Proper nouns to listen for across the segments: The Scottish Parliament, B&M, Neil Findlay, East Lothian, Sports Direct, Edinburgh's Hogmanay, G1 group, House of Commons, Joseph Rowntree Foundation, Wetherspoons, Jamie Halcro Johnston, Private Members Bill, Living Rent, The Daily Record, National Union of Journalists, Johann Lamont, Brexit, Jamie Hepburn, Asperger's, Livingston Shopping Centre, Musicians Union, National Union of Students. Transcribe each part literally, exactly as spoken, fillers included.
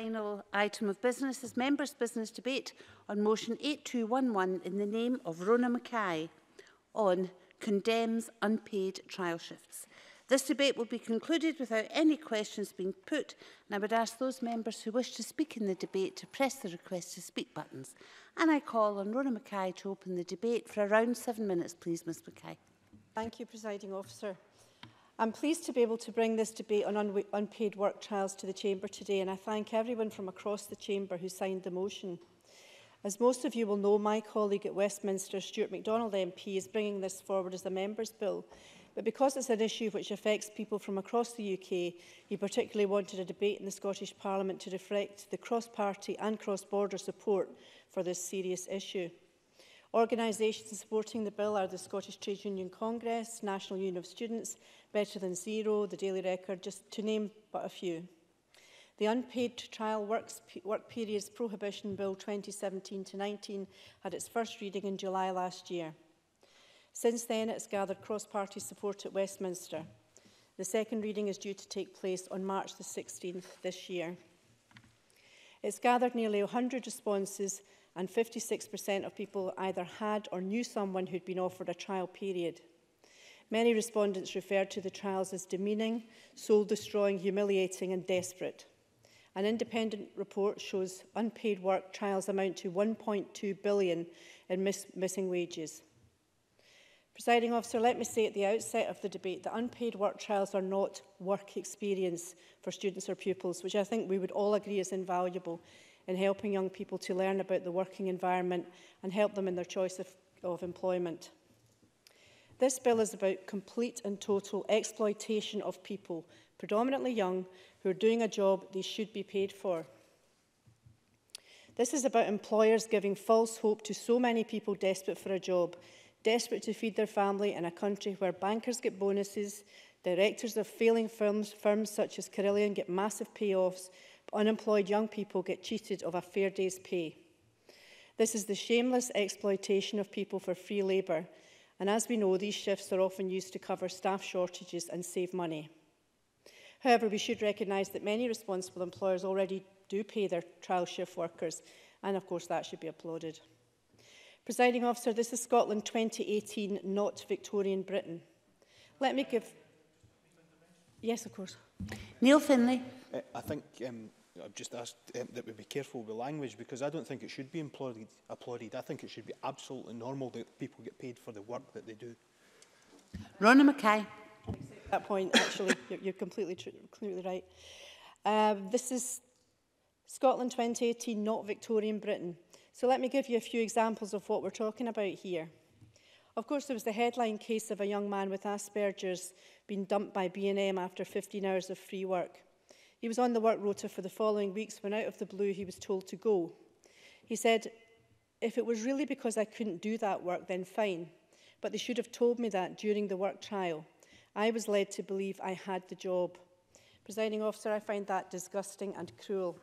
final item of business is members' business debate on motion eight two one one in the name of Rona Mackay on condemns unpaid trial shifts. This debate will be concluded without any questions being put, and I would ask those members who wish to speak in the debate to press the request to speak buttons. And I call on Rona Mackay to open the debate for around seven minutes, please, Miz Mackay. Thank you, Presiding Officer. I'm pleased to be able to bring this debate on un unpaid work trials to the Chamber today, and I thank everyone from across the Chamber who signed the motion. As most of you will know, my colleague at Westminster, Stuart McDonald M P, is bringing this forward as a Members' Bill. But because it's an issue which affects people from across the U K, he particularly wanted a debate in the Scottish Parliament to reflect the cross-party and cross-border support for this serious issue. Organisations supporting the bill are the Scottish Trade Union Congress, National Union of Students, Better Than Zero, The Daily Record, just to name but a few. The Unpaid Trial Works, Work Periods Prohibition Bill twenty seventeen to nineteen had its first reading in July last year. Since then, it's gathered cross-party support at Westminster. The second reading is due to take place on March the sixteenth this year. It's gathered nearly one hundred responses, and fifty-six percent of people either had or knew someone who'd been offered a trial period. Many respondents referred to the trials as demeaning, soul-destroying, humiliating and desperate. An independent report shows unpaid work trials amount to one point two billion pounds in miss missing wages. Presiding Officer, let me say at the outset of the debate that unpaid work trials are not work experience for students or pupils, which I think we would all agree is invaluable in helping young people to learn about the working environment and help them in their choice of, of employment. This bill is about complete and total exploitation of people, predominantly young, who are doing a job they should be paid for. This is about employers giving false hope to so many people desperate for a job, desperate to feed their family in a country where bankers get bonuses, directors of failing firms, firms such as Carillion get massive payoffs, but unemployed young people get cheated of a fair day's pay. This is the shameless exploitation of people for free labour, and as we know, these shifts are often used to cover staff shortages and save money. However, we should recognise that many responsible employers already do pay their trial shift workers, and of course that should be applauded. Presiding Officer, this is Scotland twenty eighteen, not Victorian Britain. Let me give... Yes, of course. Neil Findlay. Uh, I think um, I've just asked um, that we be careful with language, because I don't think it should be applauded. applauded. I think it should be absolutely normal that people get paid for the work that they do. Rona Mackay. At that point, actually, you're, you're completely, completely right. Uh, this is Scotland twenty eighteen, not Victorian Britain. So let me give you a few examples of what we're talking about here. Of course, there was the headline case of a young man with Asperger's being dumped by B and M after fifteen hours of free work. He was on the work rota for the following weeks when out of the blue he was told to go. He said, "If it was really because I couldn't do that work, then fine. But they should have told me that during the work trial. I was led to believe I had the job." Presiding Officer, I find that disgusting and cruel.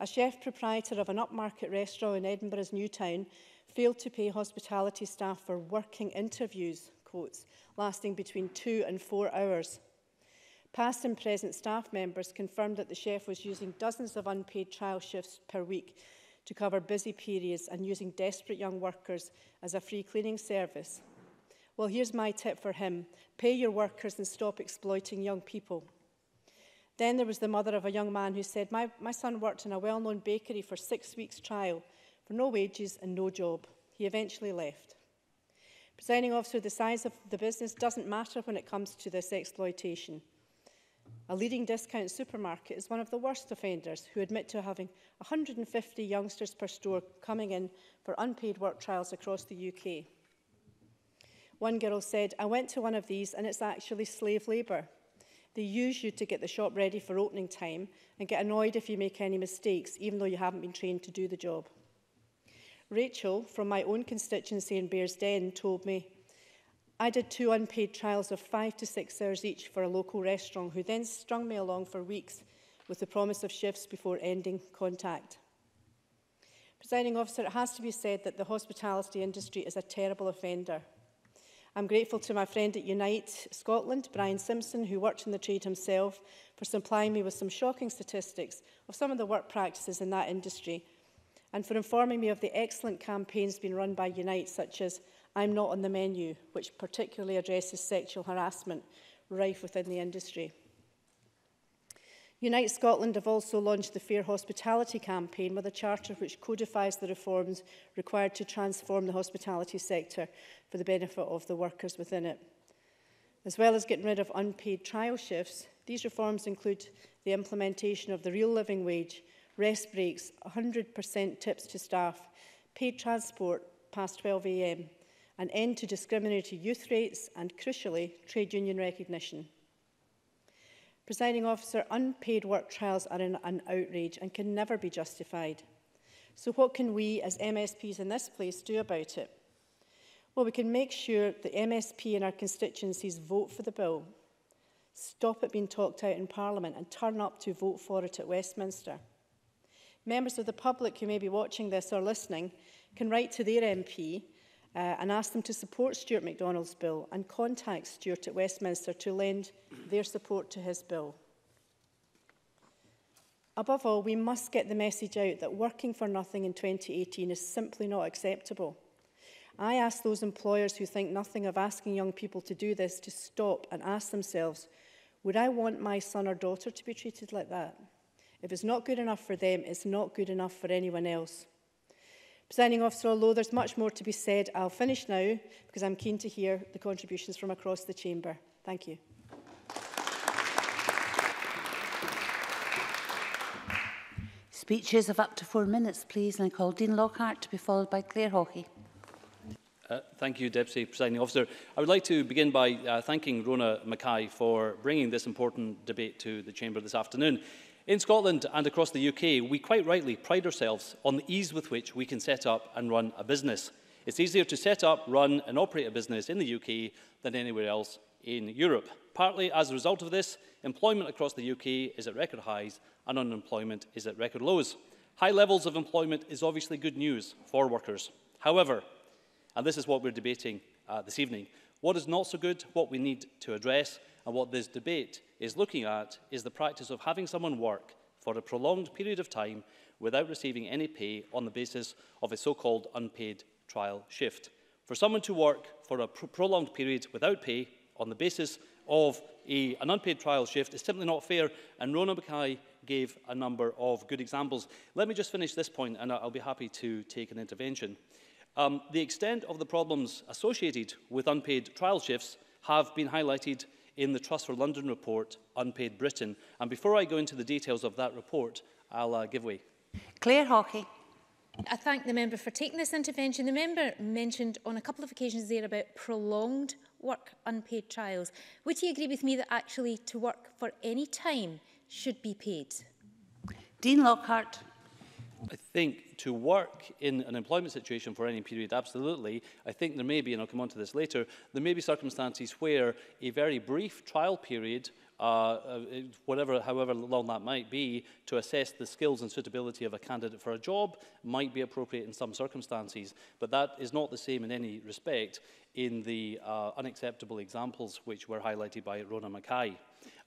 A chef proprietor of an upmarket restaurant in Edinburgh's New Town failed to pay hospitality staff for working interviews, quotes, lasting between two and four hours. Past and present staff members confirmed that the chef was using dozens of unpaid trial shifts per week to cover busy periods and using desperate young workers as a free cleaning service. Well, here's my tip for him. Pay your workers and stop exploiting young people. Then there was the mother of a young man who said, my, my son worked in a well-known bakery for six weeks trial for no wages and no job. He eventually left. Presiding Officer, the size of the business doesn't matter when it comes to this exploitation. A leading discount supermarket is one of the worst offenders, who admit to having one hundred fifty youngsters per store coming in for unpaid work trials across the U K. One girl said, "I went to one of these and it's actually slave labour. They use you to get the shop ready for opening time and get annoyed if you make any mistakes, even though you haven't been trained to do the job." Rachel, from my own constituency in Bearsden, told me, "I did two unpaid trials of five to six hours each for a local restaurant, who then strung me along for weeks with the promise of shifts before ending contact." Presiding Officer, it has to be said that the hospitality industry is a terrible offender. I'm grateful to my friend at Unite Scotland, Brian Simpson, who worked in the trade himself, for supplying me with some shocking statistics of some of the work practices in that industry, and for informing me of the excellent campaigns being run by Unite, such as I'm Not on the Menu, which particularly addresses sexual harassment rife within the industry. Unite Scotland have also launched the Fair Hospitality Campaign with a charter which codifies the reforms required to transform the hospitality sector for the benefit of the workers within it. As well as getting rid of unpaid trial shifts, these reforms include the implementation of the real living wage, rest breaks, one hundred percent tips to staff, paid transport past twelve a m, an end to discriminatory youth rates and, crucially, trade union recognition. Presiding officer, unpaid work trials are an, an outrage and can never be justified. So what can we as M S Ps in this place do about it? Well, we can make sure the M S P in our constituencies vote for the bill, stop it being talked out in Parliament and turn up to vote for it at Westminster. Members of the public who may be watching this or listening can write to their M P uh, and ask them to support Stuart McDonald's bill and contact Stuart at Westminster to lend their support to his bill. Above all, we must get the message out that working for nothing in twenty eighteen is simply not acceptable. I ask those employers who think nothing of asking young people to do this to stop and ask themselves, would I want my son or daughter to be treated like that? If it's not good enough for them, it's not good enough for anyone else. Presiding officer, although there's much more to be said, I'll finish now because I'm keen to hear the contributions from across the chamber. Thank you. Speeches of up to four minutes, please. And I call Dean Lockhart to be followed by Claire Haughey. Uh, thank you, Deputy Presiding Officer. I would like to begin by uh, thanking Rona Mackay for bringing this important debate to the chamber this afternoon. In Scotland and across the U K, we quite rightly pride ourselves on the ease with which we can set up and run a business. It's easier to set up, run and operate a business in the U K than anywhere else in Europe. Partly as a result of this, employment across the U K is at record highs and unemployment is at record lows. High levels of employment is obviously good news for workers. However, and this is what we're debating uh, this evening, what is not so good, what we need to address, and what this debate is looking at is the practice of having someone work for a prolonged period of time without receiving any pay on the basis of a so-called unpaid trial shift. For someone to work for a pro prolonged period without pay on the basis of a, an unpaid trial shift is simply not fair, and Rona Mackay gave a number of good examples. Let me just finish this point and I'll be happy to take an intervention. Um, the extent of the problems associated with unpaid trial shifts have been highlighted in the Trust for London report, Unpaid Britain. And before I go into the details of that report, I'll uh, give way. Claire Haughey. I thank the member for taking this intervention. The member mentioned on a couple of occasions there about prolonged work unpaid trials. Would he agree with me that actually to work for any time should be paid? Dean Lockhart. I think to work in an employment situation for any period, absolutely. I think there may be, and I'll come on to this later, there may be circumstances where a very brief trial period, uh, whatever, however long that might be, to assess the skills and suitability of a candidate for a job might be appropriate in some circumstances. But that is not the same in any respect in the uh, unacceptable examples which were highlighted by Rona Mackay.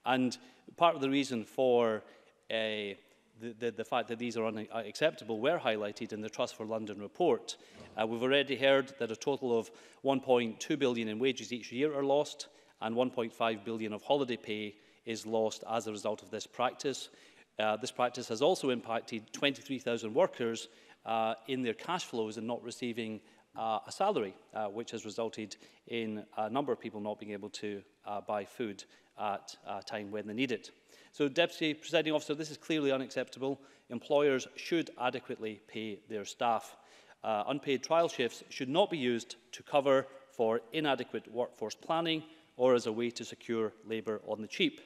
And part of the reason for a... The, the, the fact that these are unacceptable were highlighted in the Trust for London report. Uh, we've already heard that a total of one point two billion pounds in wages each year are lost and one point five billion pounds of holiday pay is lost as a result of this practice. Uh, this practice has also impacted twenty-three thousand workers uh, in their cash flows and not receiving uh, a salary, uh, which has resulted in a number of people not being able to uh, buy food at a time when they need it. So, Deputy Presiding Officer, this is clearly unacceptable. Employers should adequately pay their staff. Uh, unpaid trial shifts should not be used to cover for inadequate workforce planning or as a way to secure labour on the cheap.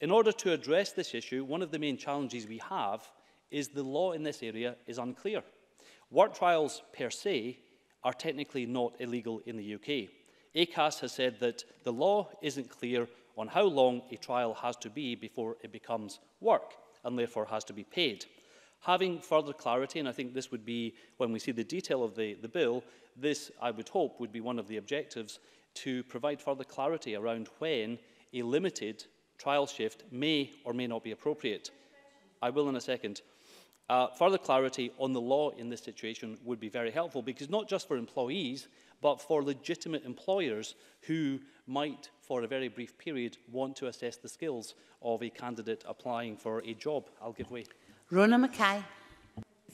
In order to address this issue, one of the main challenges we have is the law in this area is unclear. Work trials per se are technically not illegal in the U K. ACAS has said that the law isn't clear on how long a trial has to be before it becomes work and therefore has to be paid. Having further clarity, and I think this would be, when we see the detail of the, the bill, this, I would hope, would be one of the objectives to provide further clarity around when a limited trial shift may or may not be appropriate. I will in a second. Uh, further clarity on the law in this situation would be very helpful, because not just for employees, but for legitimate employers who might, for a very brief period, want to assess the skills of a candidate applying for a job. I'll give way. Rona Mackay.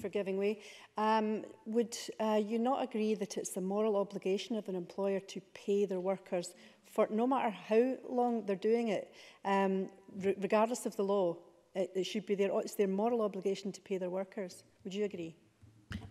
For giving way. Um, would uh, you not agree that it's the moral obligation of an employer to pay their workers for no matter how long they're doing it, um, re regardless of the law? It, it should be their, it's their moral obligation to pay their workers. Would you agree?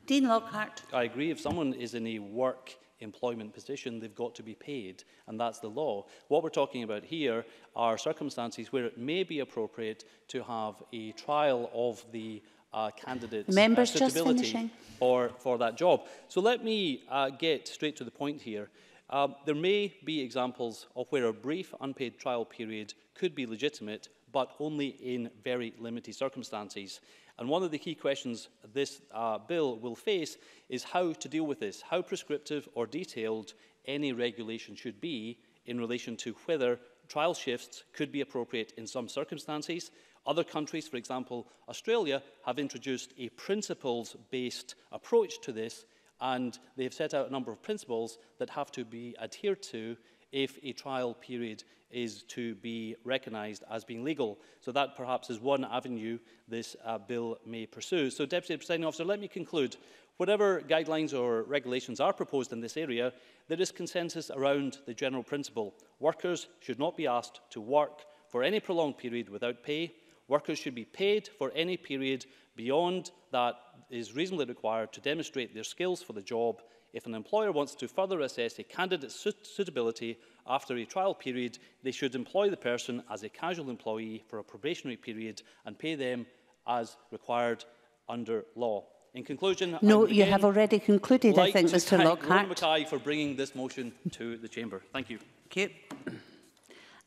Dean Lockhart. I agree. If someone is in a work employment position, they've got to be paid, and that's the law. What we're talking about here are circumstances where it may be appropriate to have a trial of the Uh, candidates' uh, suitability for, for that job. So let me uh, get straight to the point here. Uh, there may be examples of where a brief unpaid trial period could be legitimate, but only in very limited circumstances. And one of the key questions this uh, bill will face is how to deal with this, how prescriptive or detailed any regulation should be in relation to whether trial shifts could be appropriate in some circumstances. Other countries, for example, Australia, have introduced a principles-based approach to this, and they have set out a number of principles that have to be adhered to if a trial period is to be recognised as being legal. So that perhaps is one avenue this uh, bill may pursue. So, Deputy Presiding Officer, let me conclude. Whatever guidelines or regulations are proposed in this area, there is consensus around the general principle. Workers should not be asked to work for any prolonged period without pay. Workers should be paid for any period beyond that is reasonably required to demonstrate their skills for the job. If an employer wants to further assess a candidate's suit suitability after a trial period, they should employ the person as a casual employee for a probationary period and pay them as required under law. In conclusion, no, you have already concluded, like I think, Mister Lockhart. Thank Mackay for bringing this motion to the Chamber. Thank you. Thank you.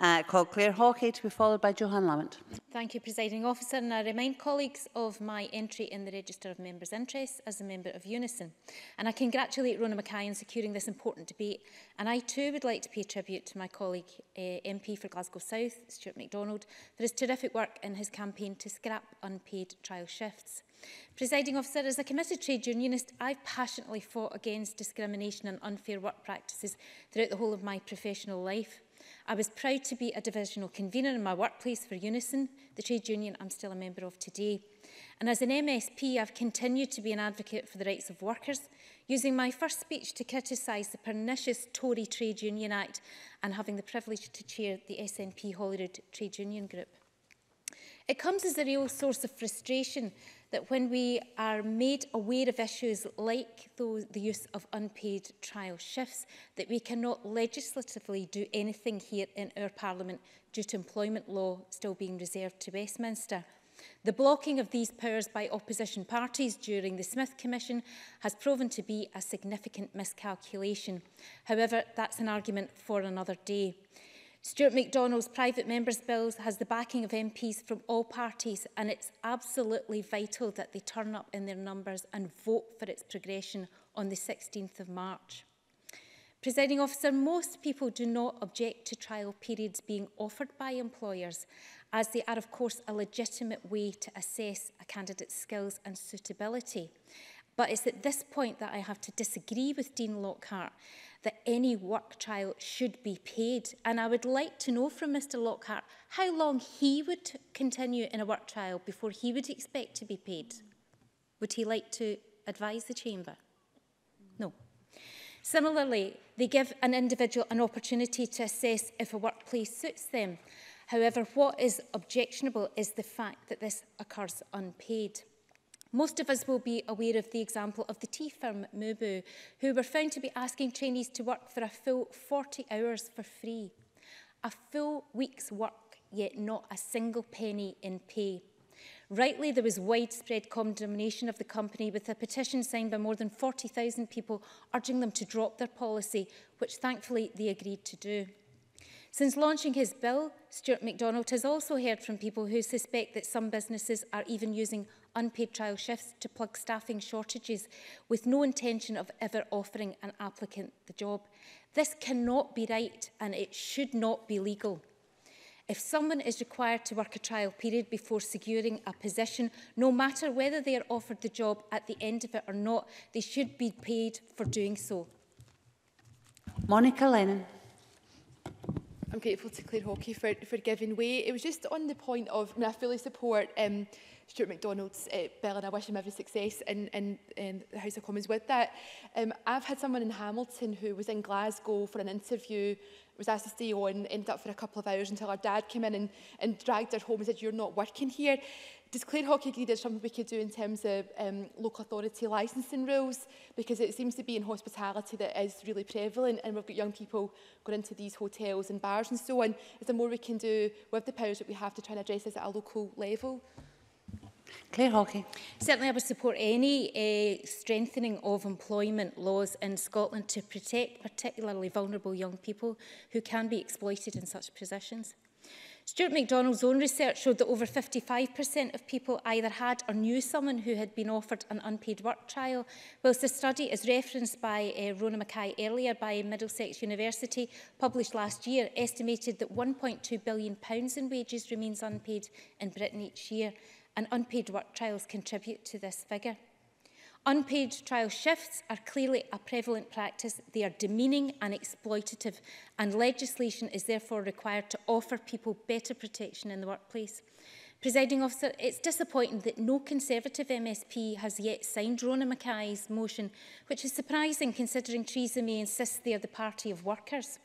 I uh, call Claire Haughey to be followed by Johann Lamont. Thank you, Presiding Officer, and I remind colleagues of my entry in the Register of Members' Interests as a member of Unison. And I congratulate Rona Mackay on securing this important debate. And I too would like to pay tribute to my colleague uh, M P for Glasgow South, Stuart McDonald, for his terrific work in his campaign to scrap unpaid trial shifts. Presiding Officer, as a committed trade unionist, I've passionately fought against discrimination and unfair work practices throughout the whole of my professional life. I was proud to be a divisional convener in my workplace for Unison, the trade union I'm still a member of today. And as an M S P, I've continued to be an advocate for the rights of workers, using my first speech to criticise the pernicious Tory Trade Union Act and having the privilege to chair the S N P Holyrood Trade Union Group. It comes as a real source of frustration that when we are made aware of issues like those, the use of unpaid trial shifts, that we cannot legislatively do anything here in our Parliament due to employment law still being reserved to Westminster. The blocking of these powers by opposition parties during the Smith Commission has proven to be a significant miscalculation. However, that's an argument for another day. Stuart McDonald's private members' bills has the backing of M Ps from all parties, and it's absolutely vital that they turn up in their numbers and vote for its progression on the sixteenth of March. Presiding Officer, most people do not object to trial periods being offered by employers, as they are, of course, a legitimate way to assess a candidate's skills and suitability. But it's at this point that I have to disagree with Dean Lockhart that any work trial should be paid. And I would like to know from Mister Lockhart how long he would continue in a work trial before he would expect to be paid. Would he like to advise the Chamber? No. Similarly, they give an individual an opportunity to assess if a workplace suits them. However, what is objectionable is the fact that this occurs unpaid. Most of us will be aware of the example of the tea firm Mubu, who were found to be asking trainees to work for a full forty hours for free. A full week's work, yet not a single penny in pay. Rightly, there was widespread condemnation of the company, with a petition signed by more than forty thousand people urging them to drop their policy, which thankfully they agreed to do. Since launching his bill, Stuart McDonald has also heard from people who suspect that some businesses are even using unpaid trial shifts to plug staffing shortages with no intention of ever offering an applicant the job. This cannot be right and it should not be legal. If someone is required to work a trial period before securing a position, no matter whether they are offered the job at the end of it or not, they should be paid for doing so. Monica Lennon. I'm grateful to Claire Haughey for, for giving way. It was just on the point of, I mean, I fully support um, Stuart McDonald's uh, bill, and I wish him every success in, in, in the House of Commons with that. Um, I've had someone in Hamilton who was in Glasgow for an interview, was asked to stay on, ended up for a couple of hours until her dad came in and, and dragged her home and said, "You're not working here." Does Claire Haughey agree there's something we could do in terms of um, local authority licensing rules? Because it seems to be in hospitality that is really prevalent, and we've got young people going into these hotels and bars and so on. Is there more we can do with the powers that we have to try and address this at a local level? Claire Haughey. Certainly I would support any uh, strengthening of employment laws in Scotland to protect particularly vulnerable young people who can be exploited in such positions. Stuart McDonald's own research showed that over fifty-five percent of people either had or knew someone who had been offered an unpaid work trial, whilst the study, as referenced by uh, Rona Mackay earlier by Middlesex University, published last year, estimated that one point two billion pounds in wages remains unpaid in Britain each year, and unpaid work trials contribute to this figure. Unpaid trial shifts are clearly a prevalent practice. They are demeaning and exploitative, and legislation is therefore required to offer people better protection in the workplace. Presiding Officer, it's disappointing that no Conservative M S P has yet signed Rona Mackay's motion, which is surprising considering Theresa May insists they are the party of workers.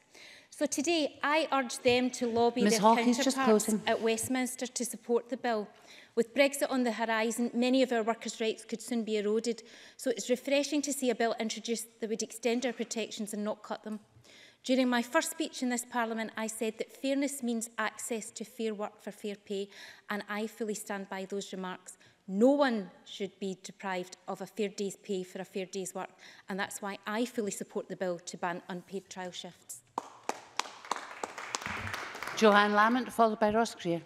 So today, I urge them to lobby Miz their Hawkins counterparts at Westminster to support the bill. With Brexit on the horizon, many of our workers' rights could soon be eroded, so it's refreshing to see a bill introduced that would extend our protections and not cut them. During my first speech in this Parliament, I said that fairness means access to fair work for fair pay, and I fully stand by those remarks. No one should be deprived of a fair day's pay for a fair day's work, and that's why I fully support the bill to ban unpaid trial shifts. Johann Lamont, followed by Ross Greer.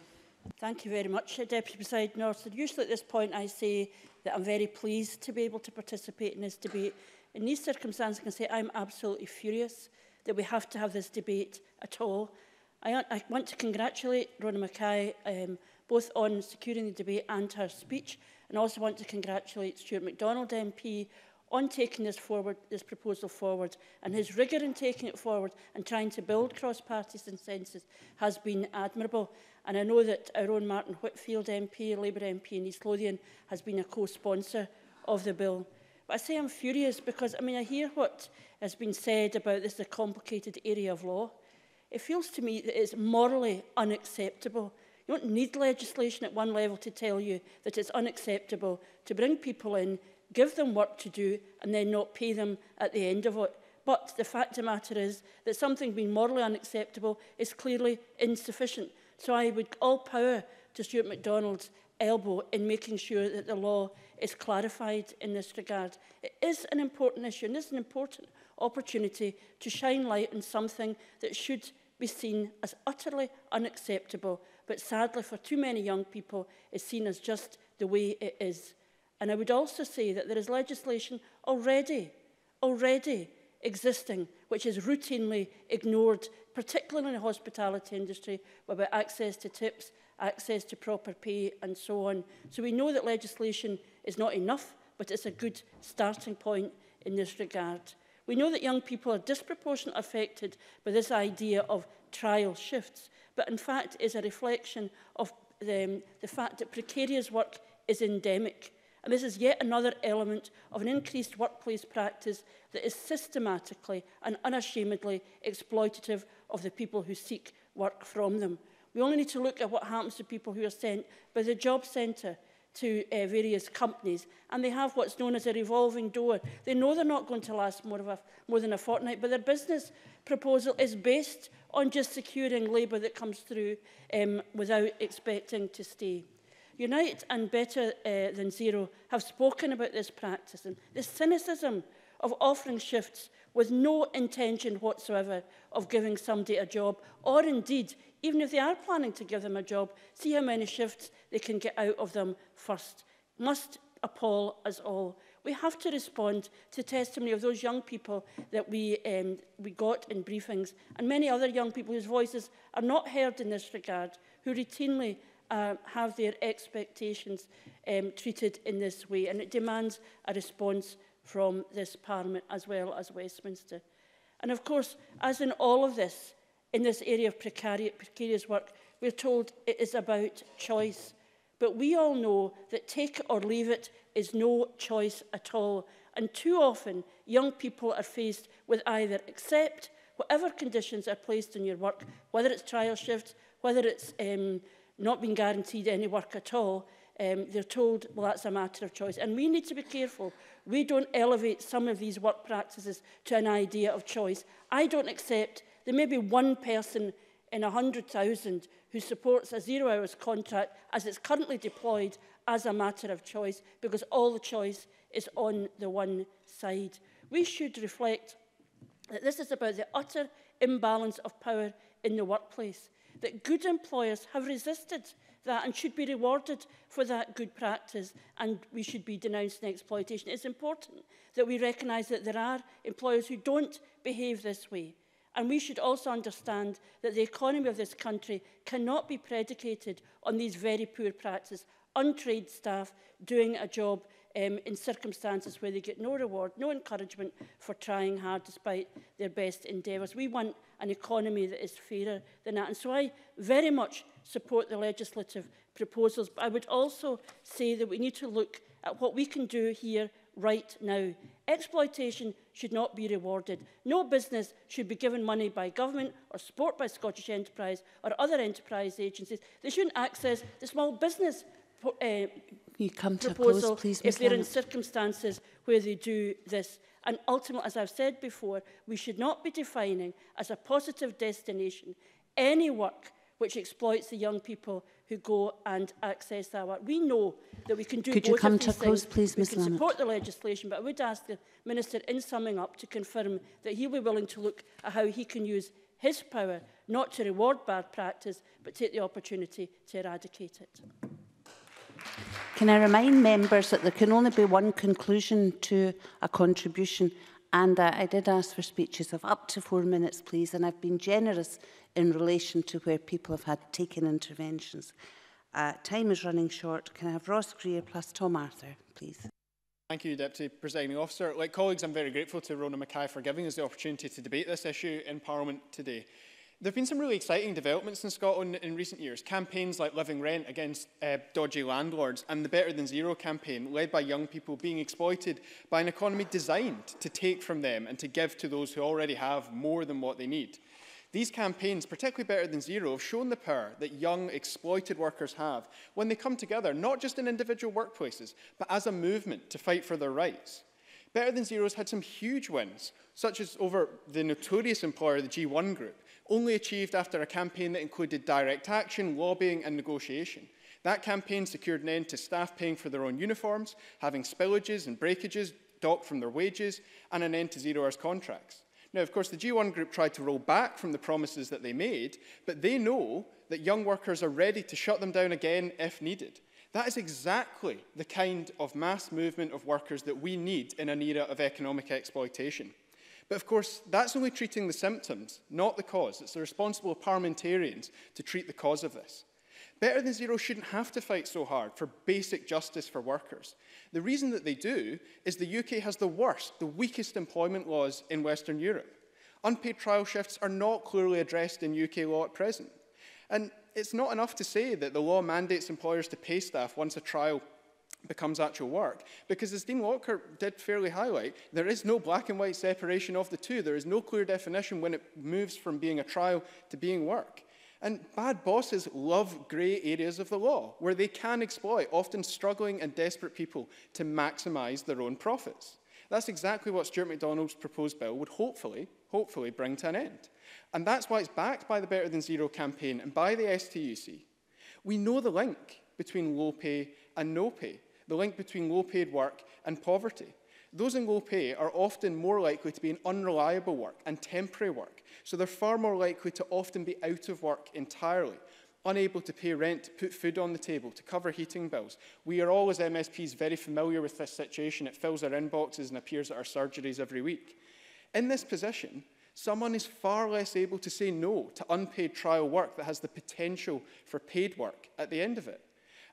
Thank you very much, Deputy Presiding Officer. Usually at this point I say that I'm very pleased to be able to participate in this debate. In these circumstances I can say I'm absolutely furious that we have to have this debate at all. I, I want to congratulate Rona Mackay um, both on securing the debate and her speech, and also want to congratulate Stuart McDonald M P on taking this, forward, this proposal forward, and his rigour in taking it forward and trying to build cross-party consensus has been admirable. And I know that our own Martin Whitfield M P, Labour M P in East Lothian, has been a co-sponsor of the bill. But I say I'm furious because, I mean, I hear what has been said about this is a complicated area of law. It feels to me that it's morally unacceptable. You don't need legislation at one level to tell you that it's unacceptable to bring people in, give them work to do and then not pay them at the end of it. But the fact of the matter is that something being morally unacceptable is clearly insufficient. So I would all power to Stuart McDonald's elbow in making sure that the law is clarified in this regard. It is an important issue and is an important opportunity to shine light on something that should be seen as utterly unacceptable, but sadly for too many young people is seen as just the way it is. And I would also say that there is legislation already, already existing, which is routinely ignored, particularly in the hospitality industry, about access to tips, access to proper pay and so on. So we know that legislation is not enough, but it's a good starting point in this regard. We know that young people are disproportionately affected by this idea of trial shifts, but in fact is a reflection of the, the fact that precarious work is endemic. And this is yet another element of an increased workplace practice that is systematically and unashamedly exploitative of the people who seek work from them. We only need to look at what happens to people who are sent by the job centre to uh, various companies, and they have what's known as a revolving door. They know they're not going to last more, of a, more than a fortnight, but their business proposal is based on just securing labour that comes through um, without expecting to stay. Unite and Better uh, Than Zero have spoken about this practice and the cynicism of offering shifts with no intention whatsoever of giving somebody a job, or indeed, even if they are planning to give them a job, see how many shifts they can get out of them first. Must appall us all. we have to respond to testimony of those young people that we, um, we got in briefings, and many other young people whose voices are not heard in this regard, who routinely uh, have their expectations um, treated in this way. And it demands a response from this Parliament as well as Westminster. And of course, as in all of this, in this area of precarious work, we're told it is about choice. But we all know that take it or leave it is no choice at all. And too often, young people are faced with either accept whatever conditions are placed on your work, whether it's trial shifts, whether it's um, not being guaranteed any work at all. Um, they're told, well, that's a matter of choice. And we need to be careful. We don't elevate some of these work practices to an idea of choice. I don't accept there may be one person in one hundred thousand who supports a zero hours contract as it's currently deployed as a matter of choice, because all the choice is on the one side. We should reflect that this is about the utter imbalance of power in the workplace, that good employers have resisted that and should be rewarded for that good practice, and we should be denouncing exploitation. It's important that we recognise that there are employers who don't behave this way. And we should also understand that the economy of this country cannot be predicated on these very poor practices, untrained staff doing a job um, in circumstances where they get no reward, no encouragement for trying hard despite their best endeavours. We want an economy that is fairer than that. And so I very much support the legislative proposals, but I would also say that we need to look at what we can do here right now. Exploitation should not be rewarded. No business should be given money by government or support by Scottish Enterprise or other enterprise agencies. They shouldn't access the small business uh, you come to proposal close, please, if they're in circumstances where they do this. And ultimately, as I've said before, we should not be defining as a positive destination any work which exploits the young people who go and access that work. We know that we can do Could you come to close, please, Miz Lamont? We can support the legislation, but I would ask the Minister, in summing up, to confirm that he'll be willing to look at how he can use his power not to reward bad practice, but take the opportunity to eradicate it. Can I remind members that there can only be one conclusion to a contribution? And uh, I did ask for speeches of up to four minutes, please, and I've been generous in relation to where people have had taken interventions. Uh, time is running short. Can I have Ross Greer plus Tom Arthur, please? Thank you, Deputy Presiding Officer. Like colleagues, I'm very grateful to Rona Mackay for giving us the opportunity to debate this issue in Parliament today. There have been some really exciting developments in Scotland in recent years. Campaigns like Living Rent against uh, dodgy landlords and the Better Than Zero campaign, led by young people being exploited by an economy designed to take from them and to give to those who already have more than what they need. These campaigns, particularly Better Than Zero, have shown the power that young exploited workers have when they come together, not just in individual workplaces, but as a movement to fight for their rights. Better Than Zero's had some huge wins, such as over the notorious employer, the G one group, only achieved after a campaign that included direct action, lobbying and negotiation. That campaign secured an end to staff paying for their own uniforms, having spillages and breakages docked from their wages, and an end to zero hours contracts. Now, of course, the G one group tried to roll back from the promises that they made, but they know that young workers are ready to shut them down again if needed. That is exactly the kind of mass movement of workers that we need in an era of economic exploitation. But of course, that's only treating the symptoms, not the cause. It's the responsible parliamentarians to treat the cause of this. Better Than Zero shouldn't have to fight so hard for basic justice for workers. The reason that they do is the U K has the worst, the weakest employment laws in Western Europe. Unpaid trial shifts are not clearly addressed in U K law at present. And it's not enough to say that the law mandates employers to pay staff once a trial becomes actual work, because as Dean Lockhart did fairly highlight, there is no black and white separation of the two. There is no clear definition when it moves from being a trial to being work. And bad bosses love grey areas of the law where they can exploit often struggling and desperate people to maximise their own profits. That's exactly what Stuart McDonald's proposed bill would hopefully, hopefully bring to an end. And that's why it's backed by the Better Than Zero campaign and by the S T U C. We know the link between low pay and no pay, the link between low-paid work and poverty. Those in low pay are often more likely to be in unreliable work and temporary work, so they're far more likely to often be out of work entirely. unable to pay rent, to put food on the table, to cover heating bills. We are all, as M S Ps, very familiar with this situation. It fills our inboxes and appears at our surgeries every week. In this position, someone is far less able to say no to unpaid trial work that has the potential for paid work at the end of it.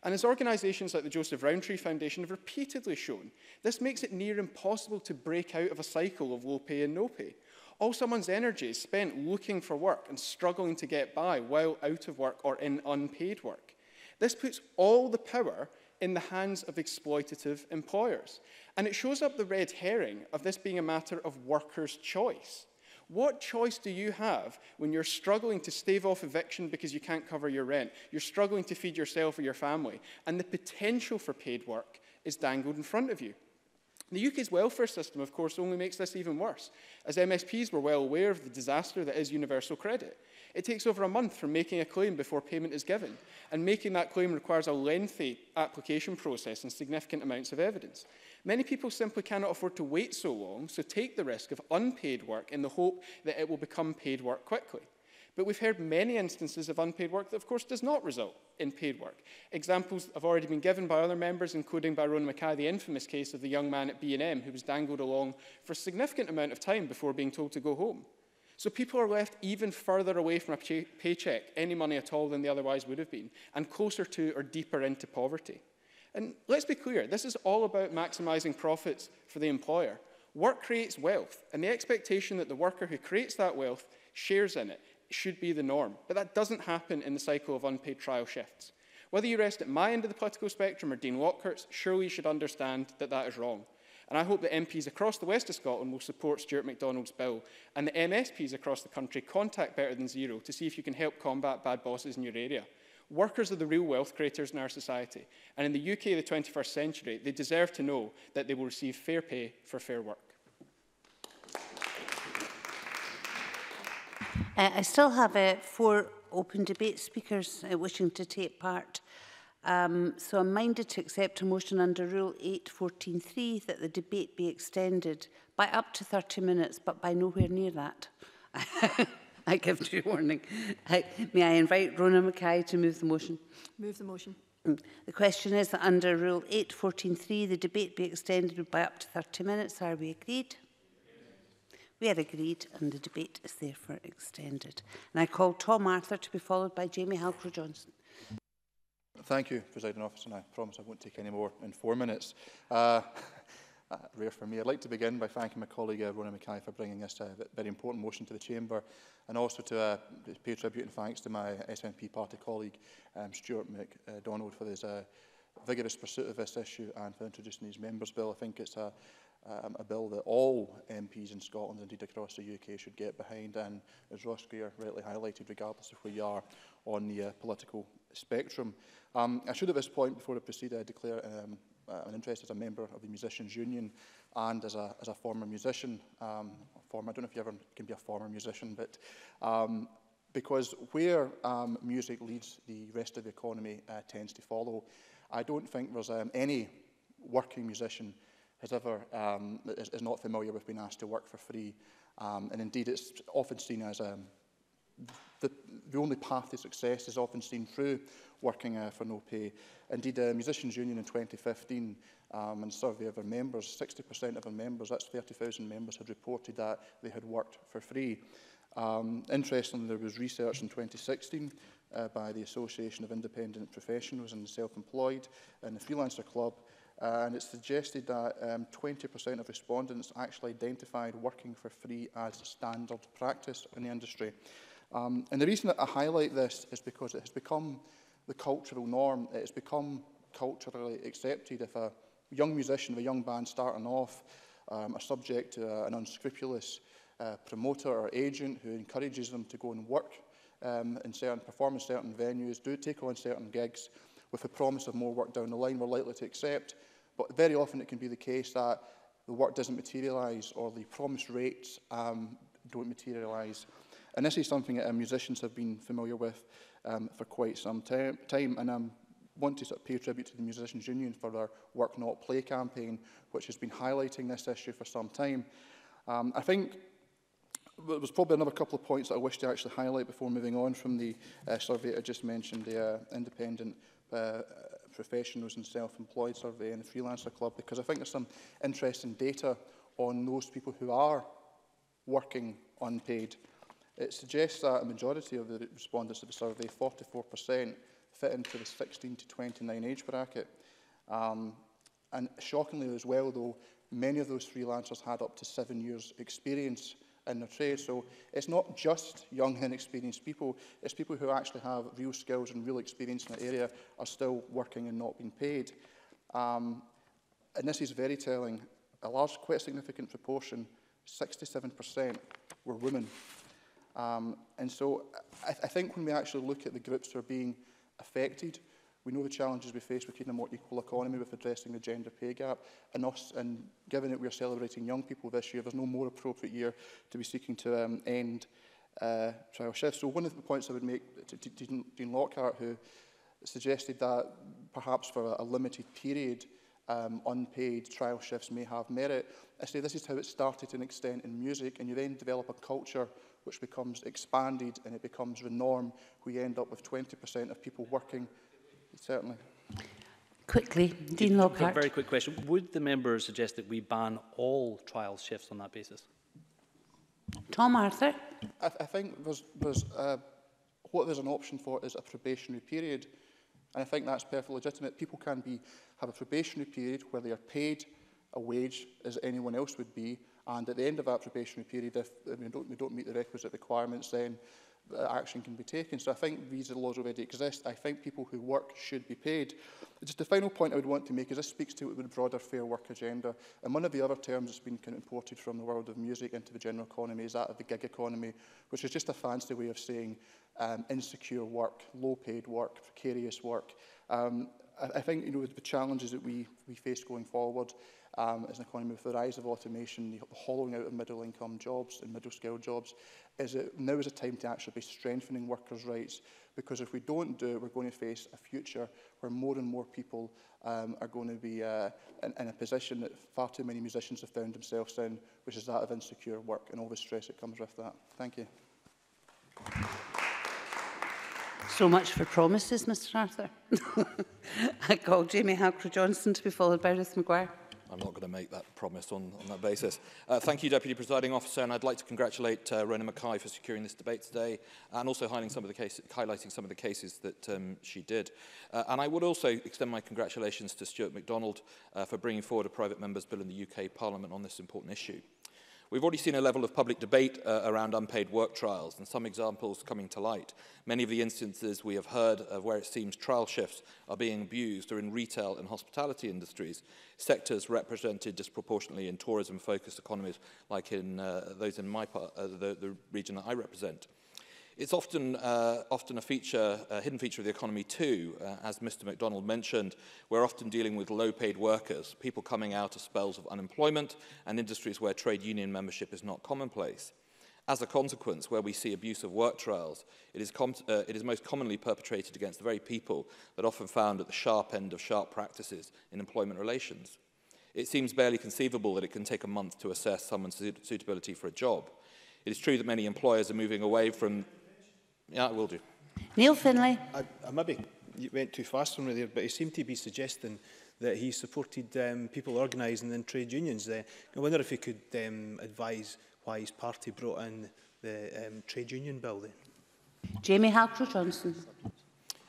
And as organisations like the Joseph Rowntree Foundation have repeatedly shown, this makes it near impossible to break out of a cycle of low pay and no pay. All someone's energy is spent looking for work and struggling to get by while out of work or in unpaid work. This puts all the power in the hands of exploitative employers. And it shows up the red herring of this being a matter of workers' choice. What choice do you have when you're struggling to stave off eviction because you can't cover your rent, you're struggling to feed yourself or your family, and the potential for paid work is dangled in front of you? The U K's welfare system, of course, only makes this even worse, as M S Ps were well aware of the disaster that is universal credit. It takes over a month from making a claim before payment is given, and making that claim requires a lengthy application process and significant amounts of evidence. Many people simply cannot afford to wait so long, so take the risk of unpaid work in the hope that it will become paid work quickly. But we've heard many instances of unpaid work that, of course, does not result in paid work. Examples have already been given by other members, including by Rona Mackay, the infamous case of the young man at B and M who was dangled along for a significant amount of time before being told to go home. So people are left even further away from a pay paycheck, any money at all, than they otherwise would have been, and closer to or deeper into poverty. And let's be clear, this is all about maximising profits for the employer. Work creates wealth, and the expectation that the worker who creates that wealth shares in it should be the norm, but that doesn't happen in the cycle of unpaid trial shifts. Whether you rest at my end of the political spectrum or Dean Lockhart's, surely you should understand that that is wrong. And I hope that M Ps across the west of Scotland will support Stuart McDonald's bill, and the M S Ps across the country contact Better Than Zero to see if you can help combat bad bosses in your area. Workers are the real wealth creators in our society, and in the U K of the twenty-first century, they deserve to know that they will receive fair pay for fair work. Uh, I still have uh, four open debate speakers uh, wishing to take part. Um, so I'm minded to accept a motion under Rule eight fourteen three that the debate be extended by up to thirty minutes, but by nowhere near that. I give due warning. I, may I invite Rona Mackay to move the motion? Move the motion. The question is that under Rule eight fourteen three, the debate be extended by up to thirty minutes. Are we agreed? We are agreed, and the debate is therefore extended. And I call Tom Arthur to be followed by Jamie Halcro Johnston. Thank you, Presiding Officer, and I promise I won't take any more in four minutes. Uh, uh, rare for me. I'd like to begin by thanking my colleague uh, Rona Mackay for bringing this uh, very important motion to the Chamber, and also to uh, pay tribute and thanks to my S N P party colleague um, Stuart McDonald for his uh, vigorous pursuit of this issue and for introducing his Members' Bill. I think it's a uh, Um, a bill that all M Ps in Scotland, indeed across the U K, should get behind, and as Ross Greer rightly highlighted, regardless of where you are on the uh, political spectrum. Um, I should at this point, before I proceed, uh, declare um, uh, an interest as a member of the Musicians Union and as a, as a former musician. Um, former, I don't know if you ever can be a former musician, but um, because where um, music leads, the rest of the economy uh, tends to follow. I don't think there's um, any working musician Has ever, um, is, is not familiar with being asked to work for free, um, and indeed it's often seen as um, the, the only path to success is often seen through working uh, for no pay. Indeed, the uh, Musicians Union in twenty fifteen, um, in a survey of their members, sixty percent of their members, that's thirty thousand members, had reported that they had worked for free. Um, interestingly, there was research in twenty sixteen uh, by the Association of Independent Professionals and the Self-Employed and the Freelancer Club, Uh, and it suggested that twenty percent um, of respondents actually identified working for free as standard practice in the industry. Um, and the reason that I highlight this is because it has become the cultural norm. It has become culturally accepted. If a young musician, a young band starting off, um, are subject to uh, an unscrupulous uh, promoter or agent who encourages them to go and work um, in certain, perform in certain venues, do take on certain gigs, with the promise of more work down the line, we're likely to accept. But very often it can be the case that the work doesn't materialise or the promised rates um, don't materialise. And this is something that uh, musicians have been familiar with um, for quite some time. And I um, want to sort of pay tribute to the Musicians Union for their Work Not Play campaign, which has been highlighting this issue for some time. Um, I think There was probably another couple of points that I wish to actually highlight before moving on from the uh, survey I just mentioned, the uh, independent uh, professionals and self-employed survey and the Freelancer Club, because I think there's some interesting data on those people who are working unpaid. It suggests that a majority of the respondents to the survey, forty-four percent, fit into the sixteen to twenty-nine age bracket. Um, and shockingly as well, though, many of those freelancers had up to seven years' experience in their trade. So it's not just young and inexperienced people, it's people who actually have real skills and real experience in the area are still working and not being paid. Um, and this is very telling. A large, quite a significant proportion, sixty-seven percent, were women. Um, and so I, th I think when we actually look at the groups who are being affected, we know the challenges we face with creating a more equal economy, with addressing the gender pay gap, and us, and given that we're celebrating young people this year, there's no more appropriate year to be seeking to um, end uh, trial shifts. So one of the points I would make to Dean Lockhart, who suggested that perhaps for a limited period, um, unpaid trial shifts may have merit. I say this is how it started to an extent in music, and you then develop a culture which becomes expanded and it becomes the norm. We end up with twenty percent of people working. Certainly. Quickly, Dean Lockhart. A very quick question. Would the member suggest that we ban all trial shifts on that basis? Tom Arthur. I, th I think there's, there's a, what there's an option for is a probationary period, and I think that's perfectly legitimate. People can be have a probationary period where they are paid a wage as anyone else would be, and at the end of that probationary period, if we don't, we don't meet the requisite requirements, then action can be taken. So I think these laws already exist. I think people who work should be paid. Just the final point I would want to make is this speaks to the broader fair work agenda. And one of the other terms that's been kind of imported from the world of music into the general economy is that of the gig economy, which is just a fancy way of saying um, insecure work, low-paid work, precarious work. Um, I, I think you know the challenges that we, we face going forward Um, as an economy with the rise of automation, the hollowing out of middle-income jobs and middle-scale jobs, is it now is a time to actually be strengthening workers' rights, because if we don't do it, we're going to face a future where more and more people um, are going to be uh, in, in a position that far too many musicians have found themselves in, which is that of insecure work and all the stress that comes with that. Thank you. So much for promises, Mister Arthur. I call Jamie Halcro Johnston to be followed by Ruth Maguire. I'm not going to make that promise on, on that basis. Uh, thank you, Deputy Presiding Officer, and I'd like to congratulate uh, Rona Mackay for securing this debate today and also highlighting some of the, case, highlighting some of the cases that um, she did. Uh, and I would also extend my congratulations to Stuart McDonald uh, for bringing forward a private member's bill in the U K Parliament on this important issue. We've already seen a level of public debate uh, around unpaid work trials and some examples coming to light. Many of the instances we have heard of where it seems trial shifts are being abused are in retail and hospitality industries, sectors represented disproportionately in tourism-focused economies like in uh, those in my part, uh, the, the region that I represent. It's often, uh, often a feature, a hidden feature of the economy too, uh, as Mister McDonald mentioned. We're often dealing with low-paid workers, people coming out of spells of unemployment and industries where trade union membership is not commonplace. As a consequence, where we see abuse of work trials, it is, com uh, it is most commonly perpetrated against the very people that are often found at the sharp end of sharp practices in employment relations. It seems barely conceivable that it can take a month to assess someone's suit suitability for a job. It is true that many employers are moving away from... Yeah, I will do. Neil Findlay. I, I maybe went too fast on me there, but he seemed to be suggesting that he supported um, people organising in trade unions. Uh, I wonder if he could um, advise why his party brought in the um, trade union bill then. Jamie Halcro Johnston.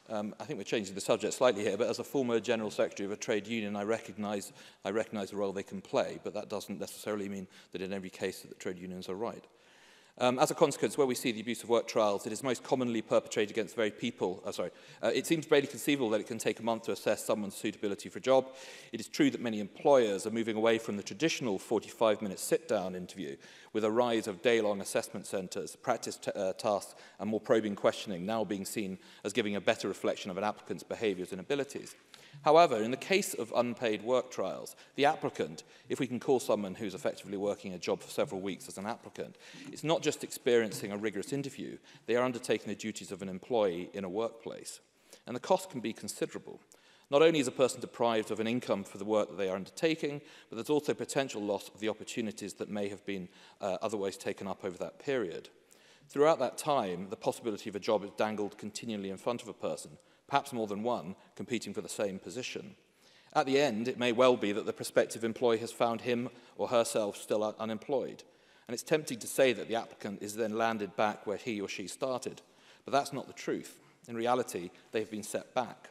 Um, I think we're changing the subject slightly here, but as a former General Secretary of a trade union, I recognise I recognise the role they can play, but that doesn't necessarily mean that in every case that the trade unions are right. Um, as a consequence, where we see the abuse of work trials, it is most commonly perpetrated against the very people. Uh, sorry, uh, it seems barely conceivable that it can take a month to assess someone's suitability for a job. It is true that many employers are moving away from the traditional forty-five minute sit-down interview, with a rise of day-long assessment centres, practice uh, tasks and more probing questioning now being seen as giving a better reflection of an applicant's behaviours and abilities. However, in the case of unpaid work trials, the applicant, if we can call someone who's effectively working a job for several weeks as an applicant, it's not just experiencing a rigorous interview, they are undertaking the duties of an employee in a workplace. And the cost can be considerable. Not only is a person deprived of an income for the work that they are undertaking, but there's also potential loss of the opportunities that may have been uh, otherwise taken up over that period. Throughout that time, the possibility of a job is dangled continually in front of a person, perhaps more than one, competing for the same position. At the end, it may well be that the prospective employee has found him or herself still unemployed. And it's tempting to say that the applicant is then landed back where he or she started. But that's not the truth. In reality, they've been set back.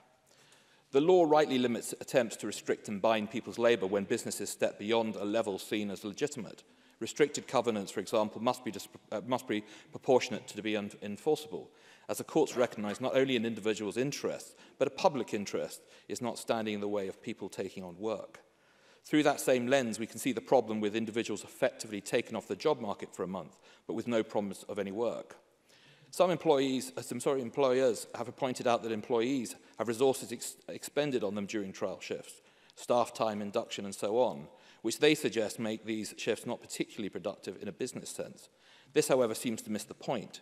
The law rightly limits attempts to restrict and bind people's labour when businesses step beyond a level seen as legitimate. Restricted covenants, for example, must be, uh, must be proportionate to be enforceable, as the courts recognise not only an individual's interest, but a public interest is not standing in the way of people taking on work. Through that same lens, we can see the problem with individuals effectively taken off the job market for a month, but with no promise of any work. Some employees, some, sorry, employers have pointed out that employees have resources ex expended on them during trial shifts, staff time, induction, and so on, which they suggest make these shifts not particularly productive in a business sense. This, however, seems to miss the point.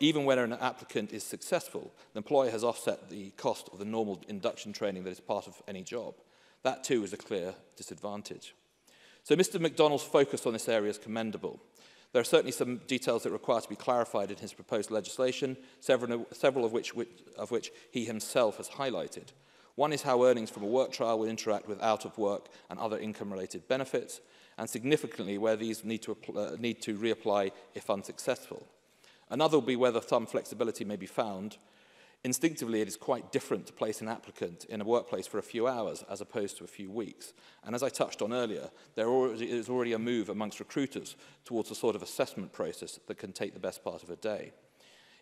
Even when an applicant is successful, the employer has offset the cost of the normal induction training that is part of any job. That too is a clear disadvantage. So Mister McDonald's focus on this area is commendable. There are certainly some details that require to be clarified in his proposed legislation, several, several of, which, which, of which he himself has highlighted. One is how earnings from a work trial will interact with out-of-work and other income-related benefits, and significantly where these need to, uh, need to reapply if unsuccessful. Another will be whether some flexibility may be found. Instinctively, it is quite different to place an applicant in a workplace for a few hours as opposed to a few weeks. And as I touched on earlier, there is already a move amongst recruiters towards a sort of assessment process that can take the best part of a day.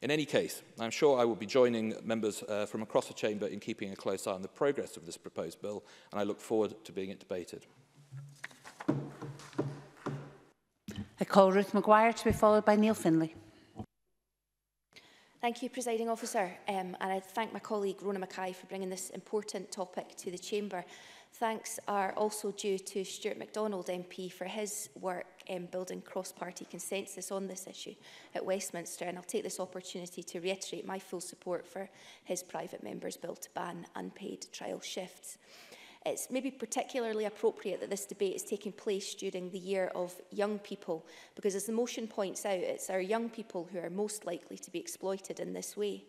In any case, I'm sure I will be joining members uh, from across the chamber in keeping a close eye on the progress of this proposed bill, and I look forward to being it debated. I call Ruth Maguire to be followed by Neil Findlay. Thank you, Presiding Officer, um, and I thank my colleague Rona Mackay for bringing this important topic to the Chamber. Thanks are also due to Stuart McDonald M P for his work in building cross-party consensus on this issue at Westminster, and I'll take this opportunity to reiterate my full support for his private member's bill to ban unpaid trial shifts. It's maybe particularly appropriate that this debate is taking place during the year of young people, because as the motion points out, it's our young people who are most likely to be exploited in this way.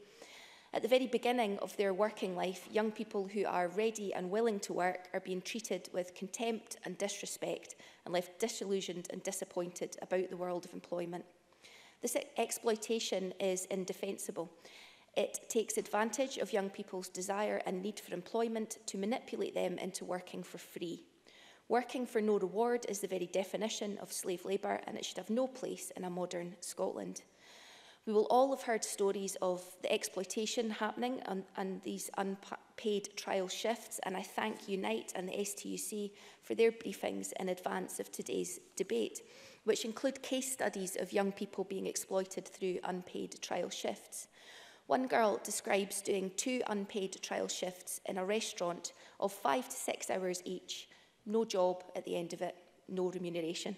At the very beginning of their working life, young people who are ready and willing to work are being treated with contempt and disrespect and left disillusioned and disappointed about the world of employment. This exploitation is indefensible. It takes advantage of young people's desire and need for employment to manipulate them into working for free. Working for no reward is the very definition of slave labour, and it should have no place in a modern Scotland. We will all have heard stories of the exploitation happening and, and these unpaid trial shifts, and I thank Unite and the S T U C for their briefings in advance of today's debate, which include case studies of young people being exploited through unpaid trial shifts. One girl describes doing two unpaid trial shifts in a restaurant of five to six hours each, no job at the end of it, no remuneration.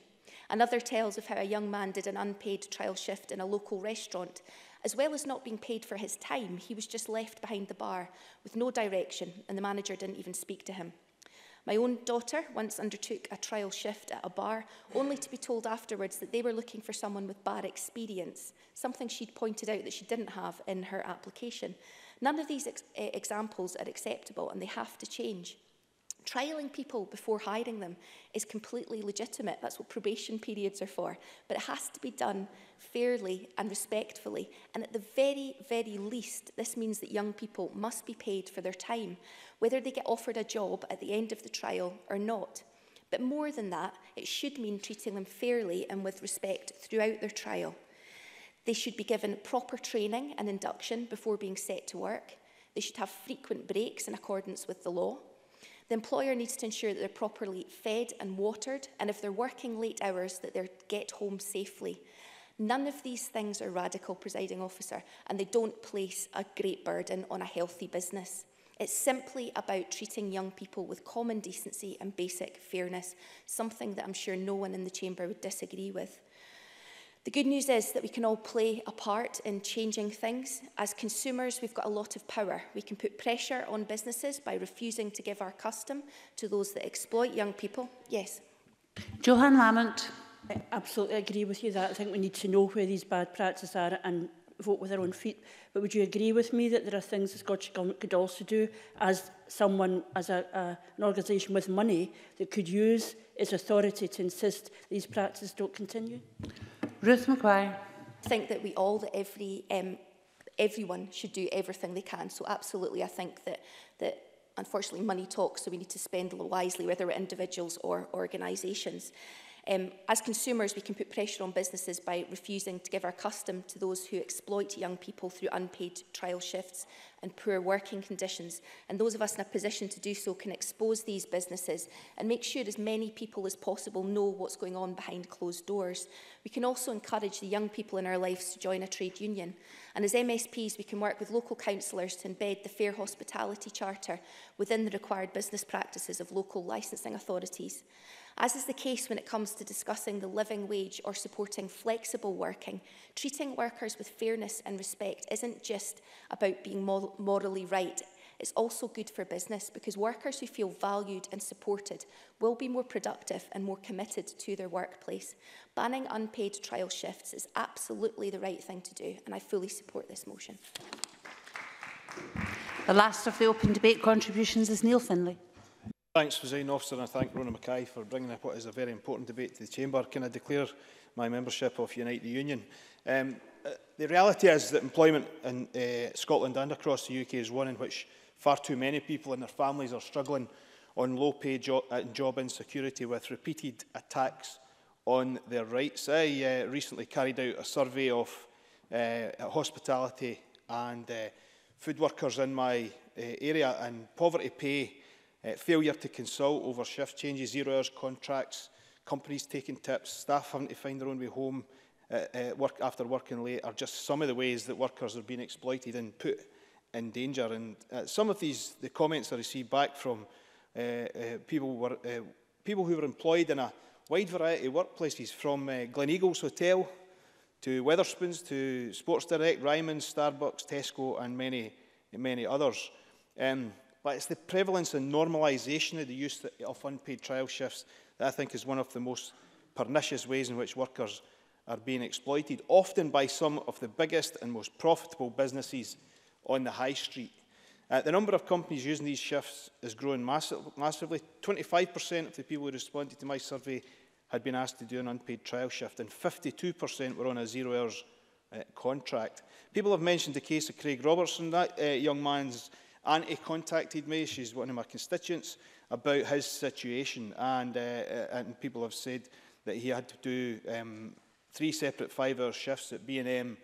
Another tells of how a young man did an unpaid trial shift in a local restaurant. As well as not being paid for his time, he was just left behind the bar with no direction, and the manager didn't even speak to him. My own daughter once undertook a trial shift at a bar, only to be told afterwards that they were looking for someone with bar experience, something she'd pointed out that she didn't have in her application. None of these ex examples are acceptable, and they have to change. Trialling people before hiring them is completely legitimate. That's what probation periods are for. But it has to be done fairly and respectfully. And at the very, very least, this means that young people must be paid for their time, whether they get offered a job at the end of the trial or not. But more than that, it should mean treating them fairly and with respect throughout their trial. They should be given proper training and induction before being set to work. They should have frequent breaks in accordance with the law. The employer needs to ensure that they're properly fed and watered, and if they're working late hours, that they get home safely. None of these things are radical, Presiding Officer, and they don't place a great burden on a healthy business. It's simply about treating young people with common decency and basic fairness, something that I'm sure no one in the Chamber would disagree with. The good news is that we can all play a part in changing things. As consumers, we've got a lot of power. We can put pressure on businesses by refusing to give our custom to those that exploit young people. Yes. Johann Lamont. I absolutely agree with you that I think we need to know where these bad practices are and vote with our own feet. But would you agree with me that there are things the Scottish Government could also do as someone, as a, a, an organisation with money that could use its authority to insist these practices don't continue? Ruth Maguire. I think that we all, that every, um, everyone should do everything they can. So absolutely, I think that, that unfortunately money talks, so we need to spend wisely, whether we're individuals or organisations. Um, as consumers, we can put pressure on businesses by refusing to give our custom to those who exploit young people through unpaid trial shifts and poor working conditions. And those of us in a position to do so can expose these businesses and make sure as many people as possible know what's going on behind closed doors. We can also encourage the young people in our lives to join a trade union. And as M S Ps, we can work with local councillors to embed the Fair Hospitality Charter within the required business practices of local licensing authorities. As is the case when it comes to discussing the living wage or supporting flexible working, treating workers with fairness and respect isn't just about being morally right. It's also good for business, because workers who feel valued and supported will be more productive and more committed to their workplace. Banning unpaid trial shifts is absolutely the right thing to do, and I fully support this motion. The last of the open debate contributions is Neil Findlay. Thanks, Presiding Officer, and I thank Rona Mackay for bringing up what is a very important debate to the Chamber. Can I declare my membership of Unite the Union? Um, uh, the reality is that employment in uh, Scotland and across the U K is one in which far too many people and their families are struggling on low pay jo and job insecurity, with repeated attacks on their rights. I uh, recently carried out a survey of uh, hospitality and uh, food workers in my uh, area, and poverty pay, Uh, failure to consult over shift changes, zero hours contracts, companies taking tips, staff having to find their own way home uh, uh, work after working late are just some of the ways that workers are being exploited and put in danger. And uh, some of these, the comments I received back from uh, uh, people, were, uh, people who were employed in a wide variety of workplaces, from uh, Gleneagles Hotel to Wetherspoons to Sports Direct, Ryman's, Starbucks, Tesco and many, many others. Um, But it's the prevalence and normalisation of the use of unpaid trial shifts that I think is one of the most pernicious ways in which workers are being exploited, often by some of the biggest and most profitable businesses on the high street. Uh, the number of companies using these shifts is growing massive, massively. twenty-five percent of the people who responded to my survey had been asked to do an unpaid trial shift, and fifty-two percent were on a zero hours uh, contract. People have mentioned the case of Craig Robertson. That uh, young man's Auntie contacted me, she's one of my constituents, about his situation, and, uh, and people have said that he had to do um, three separate five-hour shifts at B and M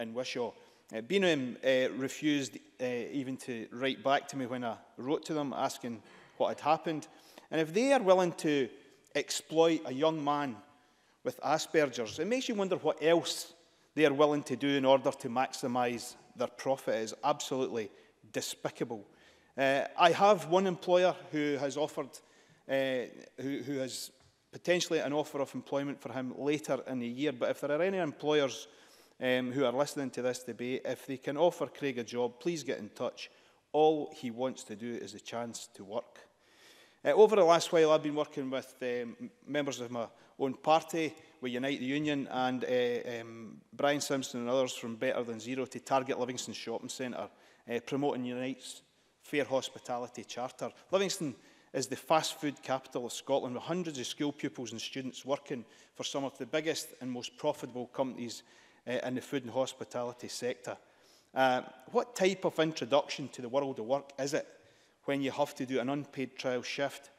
in Wishaw. Uh, B and M uh, refused uh, even to write back to me when I wrote to them asking what had happened. And if they are willing to exploit a young man with Asperger's, it makes you wonder what else they are willing to do in order to maximise their profit. It is absolutely despicable. Uh, I have one employer who has offered, uh, who, who has potentially an offer of employment for him later in the year, but if there are any employers um, who are listening to this debate, if they can offer Craig a job, please get in touch. All he wants to do is a chance to work. Uh, over the last while, I've been working with um, members of my own party, with Unite the Union, and uh, um, Brian Simpson and others from Better Than Zero to target Livingston Shopping Centre, Uh, promoting Unite's Fair Hospitality Charter. Livingston is the fast food capital of Scotland, with hundreds of school pupils and students working for some of the biggest and most profitable companies uh, in the food and hospitality sector. Uh, what type of introduction to the world of work is it when you have to do an unpaid trial shift,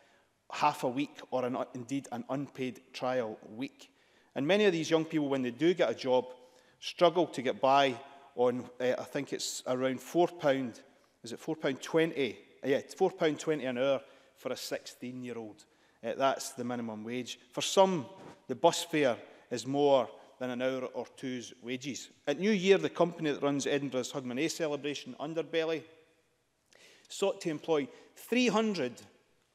half a week, or an, indeed an unpaid trial week? And many of these young people, when they do get a job, struggle to get by on, uh, I think it's around four pounds, is it four pounds twenty? Yeah, four pounds twenty an hour for a sixteen-year-old. Uh, that's the minimum wage. For some, the bus fare is more than an hour or two's wages. At New Year, the company that runs Edinburgh's Hogmanay celebration, Underbelly, sought to employ three hundred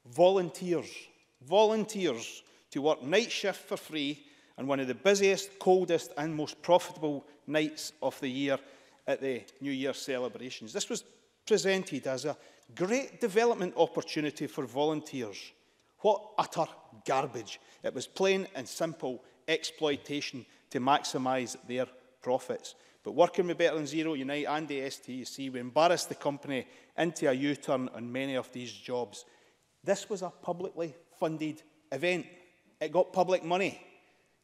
volunteers, volunteers to work night shift for free and one of the busiest, coldest and most profitable nights of the year at the New Year celebrations. This was presented as a great development opportunity for volunteers. What utter garbage. It was plain and simple exploitation to maximise their profits. But working with Better Than Zero, Unite and the S T U C, we embarrassed the company into a U-turn on many of these jobs. This was a publicly funded event. It got public money.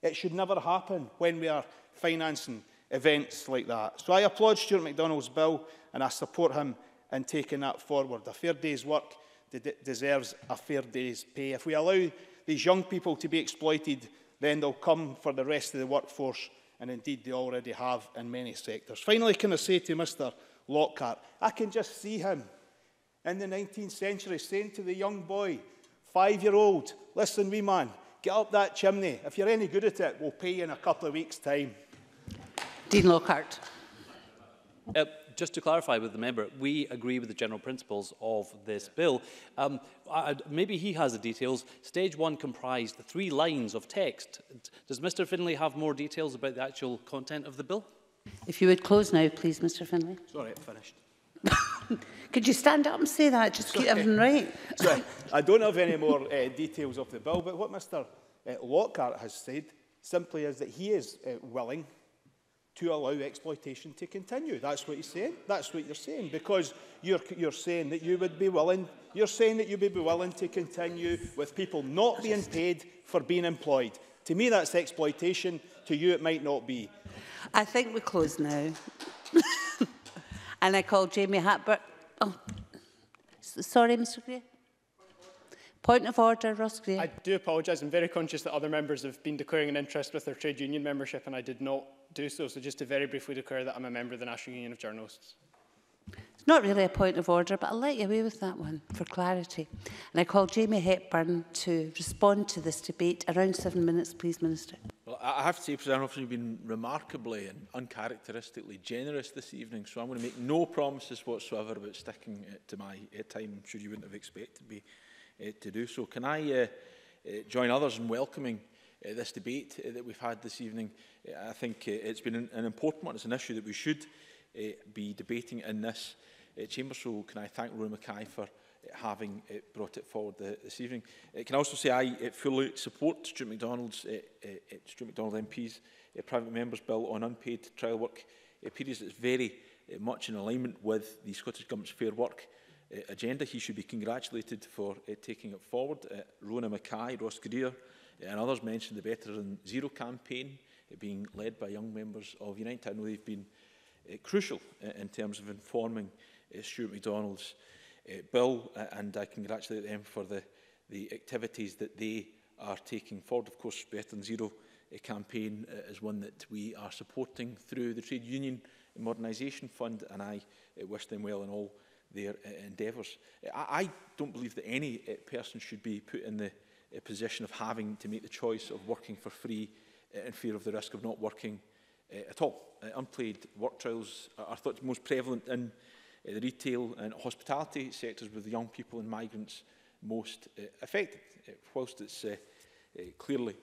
It should never happen when we are financing events like that. So I applaud Stuart McDonald's bill and I support him in taking that forward. A fair day's work de- deserves a fair day's pay. If we allow these young people to be exploited, then they'll come for the rest of the workforce, and indeed they already have in many sectors. Finally, can I say to Mister Lockhart, I can just see him in the nineteenth century saying to the young boy, five-year-old, listen, wee man, get up that chimney. If you're any good at it, we'll pay you in a couple of weeks' time. Dean Lockhart. Uh, just to clarify with the member, we agree with the general principles of this bill. Um, I, maybe he has the details. Stage one comprised three lines of text. Does Mister Findlay have more details about the actual content of the bill? If you would close now, please, Mister Findlay. Sorry, it finished. Could you stand up and say that? Just Sorry. Keep everything right. Sorry, I don't have any more uh, details of the bill, but what Mister Uh, Lockhart has said simply is that he is uh, willing to allow exploitation to continue. That's what he's saying. That's what you're saying, because you're, you're saying that you would be willing. You're saying that you would be willing to continue with people not being paid for being employed. To me, that's exploitation. To you, it might not be. I think we close now. And I call Jamie Hepburn. Oh, sorry, Mister Greer. Point of order, Ross Greer. I do apologise. I'm very conscious that other members have been declaring an interest with their trade union membership, and I did not do so. So just to very briefly declare that I'm a member of the National Union of Journalists. It's not really a point of order, but I'll let you away with that one for clarity. And I call Jamie Hepburn to respond to this debate. Around seven minutes, please, Minister. Well, I have to say, President Officer, you've been remarkably and uncharacteristically generous this evening, so I'm going to make no promises whatsoever about sticking uh, to my uh, time. I'm sure you wouldn't have expected me uh, to do so. Can I uh, uh, join others in welcoming uh, this debate uh, that we've had this evening? Uh, I think uh, it's been an, an important one. It's an issue that we should uh, be debating in this uh, chamber, so can I thank Rona Mackay for having uh, brought it forward uh, this evening. Uh, can I also say I uh, fully support Stuart McDonald's, uh, uh, Stuart McDonald M P's uh, private members bill on unpaid trial work uh, periods. It's very uh, much in alignment with the Scottish Government's Fair Work uh, agenda. He should be congratulated for uh, taking it forward. Uh, Rona Mackay, Ross Greer uh, and others mentioned the Better Than Zero campaign uh, being led by young members of Unite. I know they've been uh, crucial uh, in terms of informing uh, Stuart McDonald's Uh, bill, uh, and I congratulate them for the, the activities that they are taking forward. Of course, Better Than Zero uh, campaign uh, is one that we are supporting through the Trade Union Modernisation Fund, and I uh, wish them well in all their uh, endeavours. I, I don't believe that any uh, person should be put in the uh, position of having to make the choice of working for free uh, in fear of the risk of not working uh, at all. Uh, unpaid work trials are, are thought most prevalent in Uh, the retail and hospitality sectors, with the young people and migrants most uh, affected, uh, whilst it's uh, uh, clearly,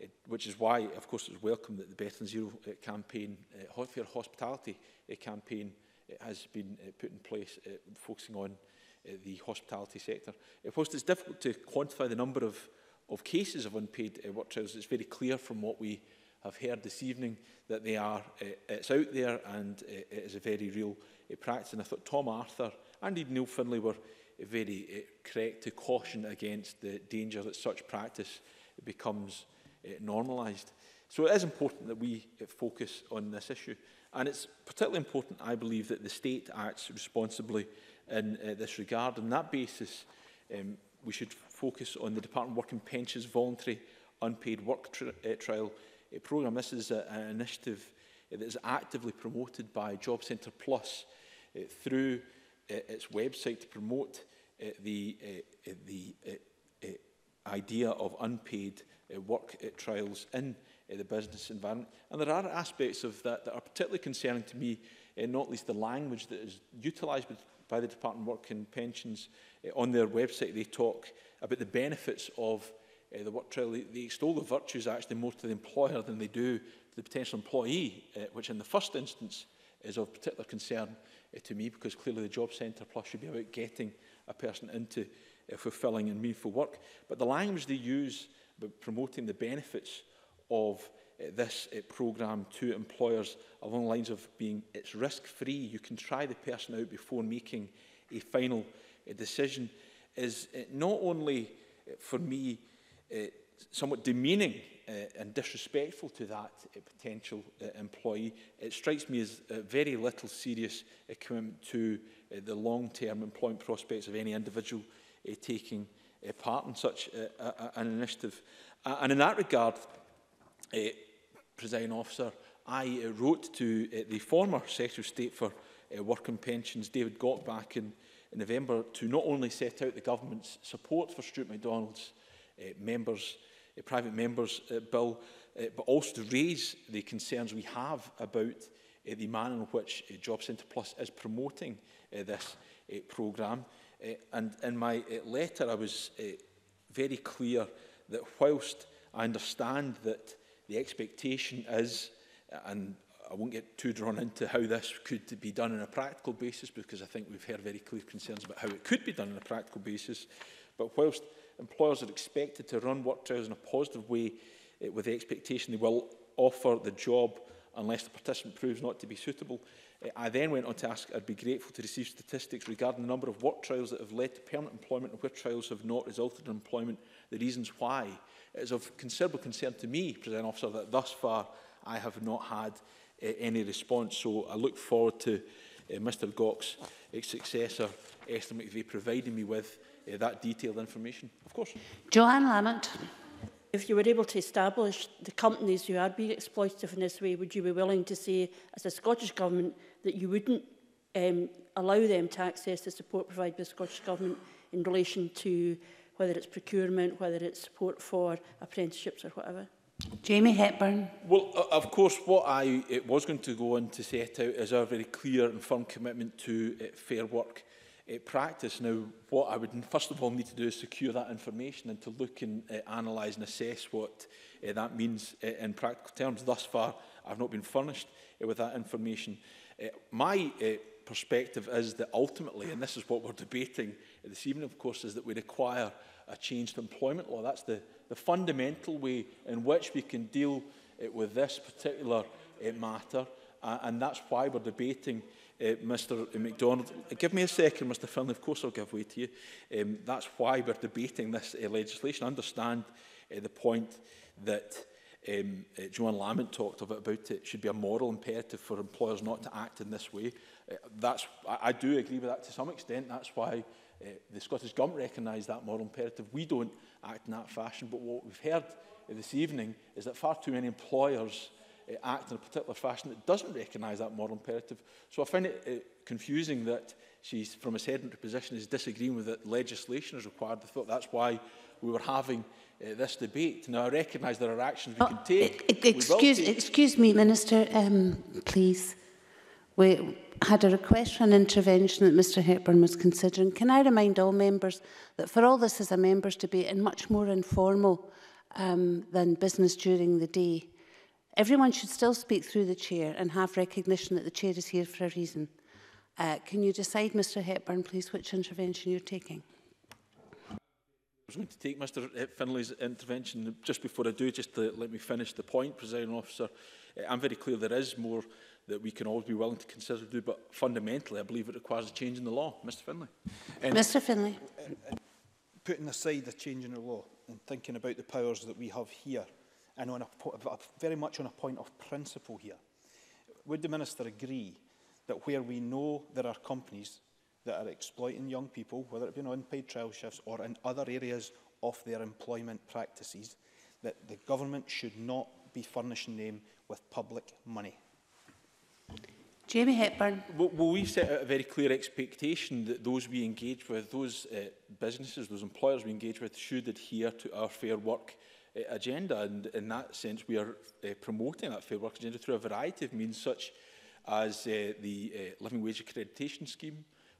uh, which is why, of course, it's welcome that the Better Than Zero uh, campaign, uh, Fair Hospitality uh, campaign, uh, has been uh, put in place, uh, focusing on uh, the hospitality sector. Uh, whilst it's difficult to quantify the number of, of cases of unpaid uh, work trials, it's very clear from what we have heard this evening that they are, uh, it's out there, and uh, it is a very real uh, practice. And I thought Tom Arthur and even Neil Findlay were uh, very uh, correct to caution against the danger that such practice becomes uh, normalised. So it is important that we uh, focus on this issue. And it's particularly important, I believe, that the state acts responsibly in uh, this regard. On that basis, um, we should focus on the Department of Work and Pensions voluntary unpaid work tri uh, trial programme. This is a, an initiative that is actively promoted by Job Centre Plus uh, through uh, its website to promote uh, the, uh, the uh, uh, idea of unpaid uh, work uh, trials in uh, the business environment. And there are aspects of that that are particularly concerning to me, uh, not least the language that is utilised by the Department of Work and Pensions. Uh, on their website, they talk about the benefits of uh, the work trial, they, they extol the virtues actually more to the employer than they do to the potential employee, uh, which in the first instance is of particular concern uh, to me, because clearly the Job Centre Plus should be about getting a person into uh, fulfilling and meaningful work. But the language they use about promoting the benefits of uh, this uh, programme to employers along the lines of being it's risk-free, you can try the person out before making a final uh, decision, is uh, not only uh, for me uh, somewhat demeaning uh, and disrespectful to that uh, potential uh, employee, it strikes me as uh, very little serious uh, commitment to uh, the long-term employment prospects of any individual uh, taking uh, part in such uh, uh, an initiative. Uh, and in that regard, uh, Presiding Officer, I uh, wrote to uh, the former Secretary of State for uh, Work and Pensions, David Gott, back in, in November, to not only set out the government's support for Stuart McDonald's Uh, members, uh, private members uh, bill, uh, but also to raise the concerns we have about uh, the manner in which uh, Job Centre Plus is promoting uh, this uh, programme. Uh, and in my uh, letter, I was uh, very clear that whilst I understand that the expectation is, and I won't get too drawn into how this could be done on a practical basis, because I think we've heard very clear concerns about how it could be done on a practical basis, but whilst employers are expected to run work trials in a positive way uh, with the expectation they will offer the job unless the participant proves not to be suitable. Uh, I then went on to ask I'd be grateful to receive statistics regarding the number of work trials that have led to permanent employment and where trials have not resulted in employment, the reasons why. It is of considerable concern to me, President Officer, that thus far I have not had uh, any response. So I look forward to uh, Mr Gock's uh, successor estimate they provided me with Uh, that detailed information, of course. Johann Lamont. If you were able to establish the companies who are being exploitative in this way, would you be willing to say, as a Scottish Government, that you wouldn't um, allow them to access the support provided by the Scottish Government in relation to whether it's procurement, whether it's support for apprenticeships or whatever? Jamie Hepburn. Well, uh, of course, what I uh, was going to go on to set out is our very clear and firm commitment to uh, fair work. Uh, practice. Now, what I would first of all need to do is secure that information and to look and uh, analyse and assess what uh, that means uh, in practical terms. Thus far, I've not been furnished uh, with that information. Uh, my uh, perspective is that ultimately, and this is what we're debating uh, this evening, of course, is that we require a change to employment law. That's the, the fundamental way in which we can deal uh, with this particular uh, matter, uh, and that's why we're debating Uh, Mr McDonald, uh, give me a second, Mr Findlay, of course I'll give way to you. Um, that's why we're debating this uh, legislation. I understand uh, the point that um, uh, Joanne Lamont talked about, about it should be a moral imperative for employers not to act in this way. Uh, that's, I, I do agree with that to some extent. That's why uh, the Scottish Government recognised that moral imperative. We don't act in that fashion, but what we've heard uh, this evening is that far too many employers act in a particular fashion that doesn't recognise that moral imperative. So I find it uh, confusing that she's, from a sedentary position, is disagreeing with that legislation is required. I thought that's why we were having uh, this debate. Now, I recognise there are actions we oh, can take. It, it, excuse, take. Excuse me, Minister, um, please. We had a request for an intervention that Mr Hepburn was considering. Can I remind all members that for all this is a members' debate and much more informal um, than business during the day, everyone should still speak through the chair and have recognition that the chair is here for a reason. Uh, can you decide, Mr Hepburn, please, which intervention you're taking? I was going to take Mr Findlay's intervention. Just before I do, just to let me finish the point, Presiding Officer. I'm very clear there is more that we can always be willing to consider to do, but fundamentally I believe it requires a change in the law. Mr Findlay. Um, Mr Findlay. Putting aside the change in the law and thinking about the powers that we have here, and on a, very much on a point of principle here, would the Minister agree that where we know there are companies that are exploiting young people, whether it be on unpaid trial shifts or in other areas of their employment practices, that the government should not be furnishing them with public money? Jamie Hepburn. Well, we've set out a very clear expectation that those we engage with, those uh, businesses, those employers we engage with, should adhere to our fair work agenda, and in that sense we are uh, promoting that fair work agenda through a variety of means, such as uh, the uh, living wage accreditation scheme,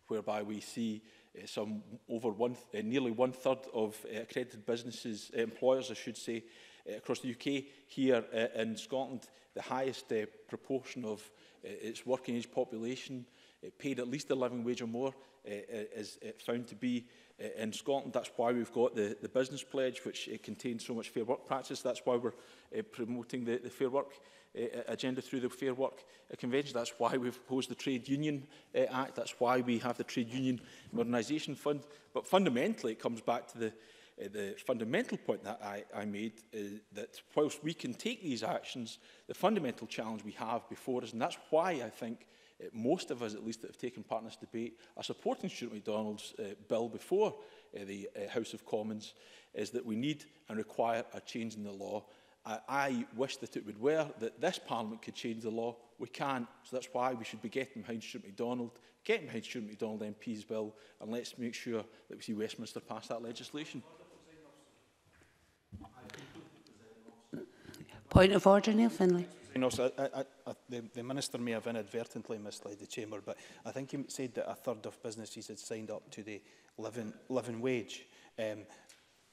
whereby we see uh, some over one, uh, nearly one third of uh, accredited businesses, uh, employers I should say, uh, across the U K. Here uh, in Scotland, the highest uh, proportion of uh, its working age population uh, paid at least a living wage or more uh, is uh, found to be uh, in Scotland. That's why we've got the, the business pledge, which uh, contains so much fair work practice. That's why we're uh, promoting the, the fair work agenda through the Fair Work Convention. That's why we've proposed the Trade Union uh, Act. That's why we have the Trade Union Modernisation Fund. But fundamentally, it comes back to the, uh, the fundamental point that I, I made, uh, that whilst we can take these actions, the fundamental challenge we have before us, and that's why I think uh, most of us, at least, that have taken part in this debate are supporting Stuart McDonald's uh, bill before uh, the uh, House of Commons, is that we need and require a change in the law. I wish that it would were that this Parliament could change the law. We can't, so that's why we should be getting behind Stuart McDonald, getting behind Stuart McDonald M P's bill, and let's make sure that we see Westminster pass that legislation. Point of order, Neil Findlay. I, I, I, the, the Minister may have inadvertently misled the Chamber, but I think he said that a third of businesses had signed up to the living, living wage. Um,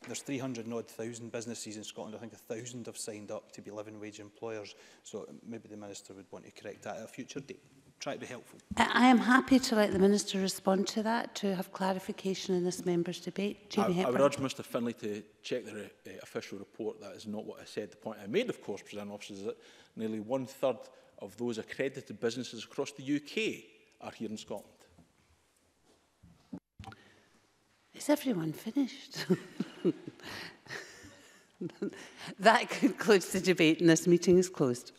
There's three hundred odd thousand businesses in Scotland. I think one thousand have signed up to be living wage employers. So maybe the Minister would want to correct that at a future date. Try to be helpful. I am happy to let the Minister respond to that, to have clarification in this member's debate. Jamie Hepburn. I would urge Mr Findlay to check the re uh, official report. That is not what I said. The point I made, of course, President Officer, is that nearly one-third of those accredited businesses across the U K are here in Scotland. Is everyone finished? That concludes the debate, and this meeting is closed.